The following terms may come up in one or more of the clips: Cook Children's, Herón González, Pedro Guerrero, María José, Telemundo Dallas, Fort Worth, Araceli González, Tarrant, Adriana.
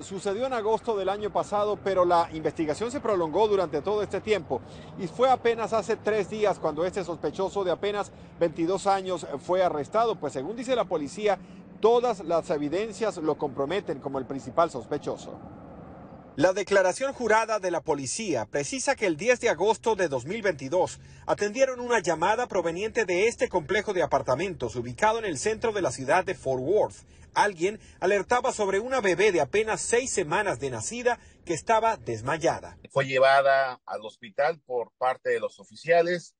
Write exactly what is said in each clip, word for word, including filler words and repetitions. Sucedió en agosto del año pasado, pero la investigación se prolongó durante todo este tiempo y fue apenas hace tres días cuando este sospechoso de apenas veintidós años fue arrestado. Pues según dice la policía, todas las evidencias lo comprometen como el principal sospechoso. La declaración jurada de la policía precisa que el diez de agosto de dos mil veintidós atendieron una llamada proveniente de este complejo de apartamentos ubicado en el centro de la ciudad de Fort Worth. Alguien alertaba sobre una bebé de apenas seis semanas de nacida que estaba desmayada. Fue llevada al hospital por parte de los oficiales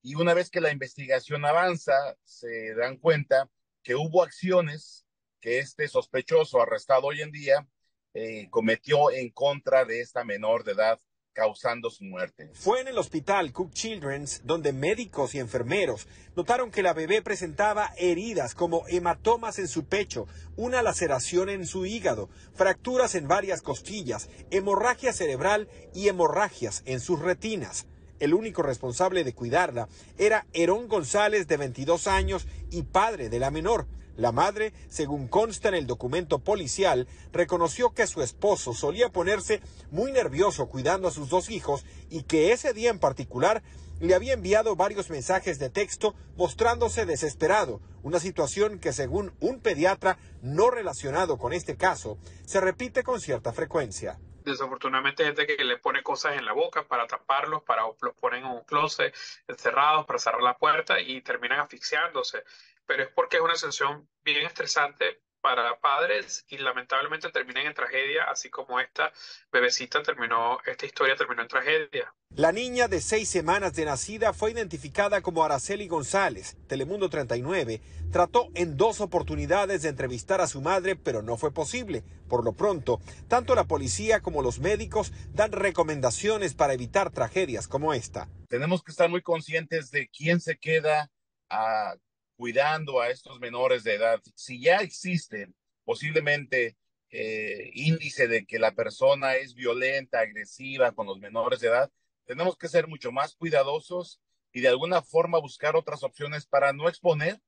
y una vez que la investigación avanza se dan cuenta que hubo acciones que este sospechoso arrestado hoy en día Eh, cometió en contra de esta menor de edad, causando su muerte. Fue en el hospital Cook Children's donde médicos y enfermeros notaron que la bebé presentaba heridas como hematomas en su pecho, una laceración en su hígado, fracturas en varias costillas, hemorragia cerebral y hemorragias en sus retinas. El único responsable de cuidarla era Herón González, de veintidós años y padre de la menor. La madre, según consta en el documento policial, reconoció que su esposo solía ponerse muy nervioso cuidando a sus dos hijos y que ese día en particular le había enviado varios mensajes de texto mostrándose desesperado, una situación que según un pediatra no relacionado con este caso se repite con cierta frecuencia. Desafortunadamente gente que le pone cosas en la boca para taparlos, para los ponen en un closet encerrados para cerrar la puerta y terminan asfixiándose, pero es porque es una situación bien estresante para padres y lamentablemente terminan en tragedia, así como esta bebecita terminó, esta historia terminó en tragedia. La niña de seis semanas de nacida fue identificada como Araceli González. Telemundo treinta y nueve trató en dos oportunidades de entrevistar a su madre, pero no fue posible. Por lo pronto, tanto la policía como los médicos dan recomendaciones para evitar tragedias como esta. Tenemos que estar muy conscientes de quién se queda a... cuidando a estos menores de edad. Si ya existe posiblemente eh, índice de que la persona es violenta, agresiva con los menores de edad, tenemos que ser mucho más cuidadosos y de alguna forma buscar otras opciones para no exponer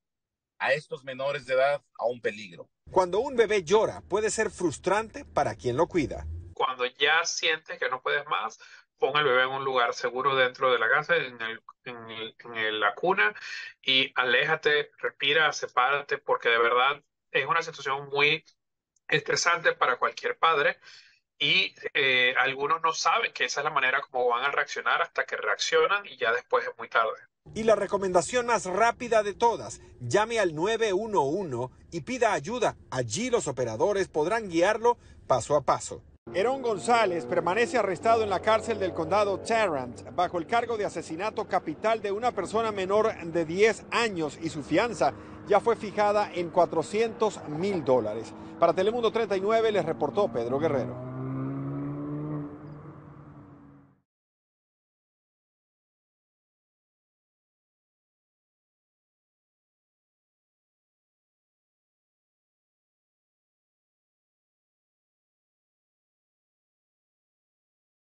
a estos menores de edad a un peligro. Cuando un bebé llora, puede ser frustrante para quien lo cuida. Cuando ya sientes que no puedes más, pon al bebé en un lugar seguro dentro de la casa, en, el, en, el, en el, la cuna, y aléjate, respira, sepárate, porque de verdad es una situación muy estresante para cualquier padre y eh, algunos no saben que esa es la manera como van a reaccionar hasta que reaccionan y ya después es muy tarde. Y la recomendación más rápida de todas, llame al nueve uno uno y pida ayuda. Allí los operadores podrán guiarlo paso a paso. Herón González permanece arrestado en la cárcel del condado Tarrant bajo el cargo de asesinato capital de una persona menor de diez años y su fianza ya fue fijada en cuatrocientos mil dólares. Para Telemundo treinta y nueve les reportó Pedro Guerrero.